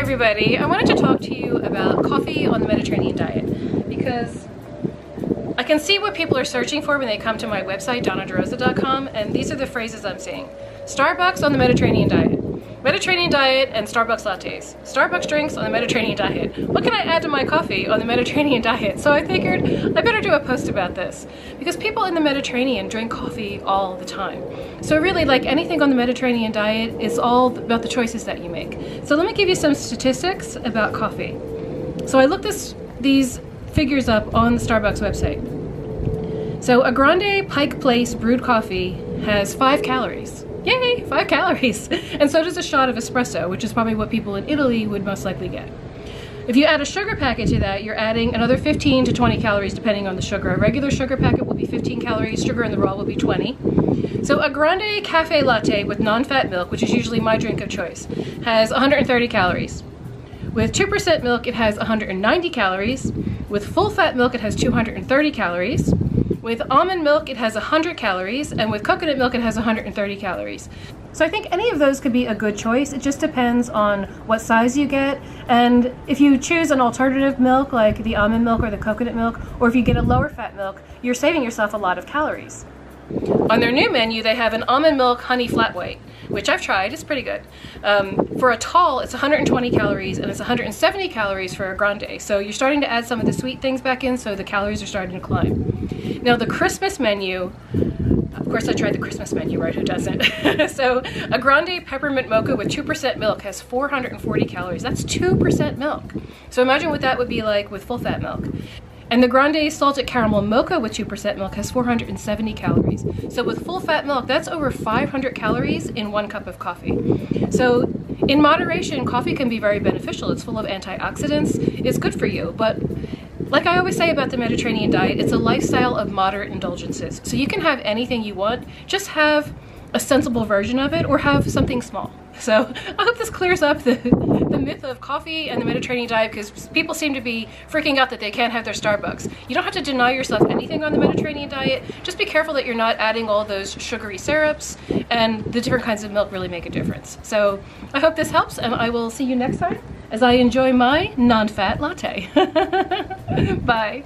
everybody. I wanted to talk to you about coffee on the Mediterranean diet, because I can see what people are searching for when they come to my website, DonnaDeRosa.com, and these are the phrases I'm seeing. Starbucks on the Mediterranean diet. Mediterranean diet and Starbucks lattes. Starbucks drinks on the Mediterranean diet. What can I add to my coffee on the Mediterranean diet? So I figured I better do a post about this, because people in the Mediterranean drink coffee all the time. So really, like anything on the Mediterranean diet, is all about the choices that you make. So let me give you some statistics about coffee. So I looked these figures up on the Starbucks website. So a grande Pike Place brewed coffee has 5 calories. Yay, 5 calories. And so does a shot of espresso, which is probably what people in Italy would most likely get. If you add a sugar packet to that, you're adding another 15 to 20 calories depending on the sugar. A regular sugar packet will be 15 calories, sugar in the raw will be 20. So a grande cafe latte with non-fat milk, which is usually my drink of choice, has 130 calories. With 2% milk, it has 190 calories. With full-fat milk, it has 230 calories. With almond milk, it has 100 calories, and with coconut milk, it has 130 calories. So I think any of those could be a good choice. It just depends on what size you get, and if you choose an alternative milk, like the almond milk or the coconut milk, or if you get a lower fat milk, you're saving yourself a lot of calories. On their new menu, they have an almond milk honey flat white, which I've tried, it's pretty good. For a tall, it's 120 calories, and it's 170 calories for a grande. So you're starting to add some of the sweet things back in, so the calories are starting to climb. Now the Christmas menu, of course I tried the Christmas menu, right? Who doesn't? So a grande peppermint mocha with 2% milk has 440 calories. That's 2% milk. So imagine what that would be like with full fat milk. And the grande salted caramel mocha with 2% milk has 470 calories. So with full fat milk, that's over 500 calories in 1 cup of coffee. So in moderation, coffee can be very beneficial. It's full of antioxidants, it's good for you, but like I always say about the Mediterranean diet, it's a lifestyle of moderate indulgences. So you can have anything you want, just have a sensible version of it or have something small. So I hope this clears up the myth of coffee and the Mediterranean diet, because people seem to be freaking out that they can't have their Starbucks. You don't have to deny yourself anything on the Mediterranean diet. Just be careful that you're not adding all those sugary syrups, and the different kinds of milk really make a difference. So I hope this helps, and I will see you next time as I enjoy my non-fat latte. Bye.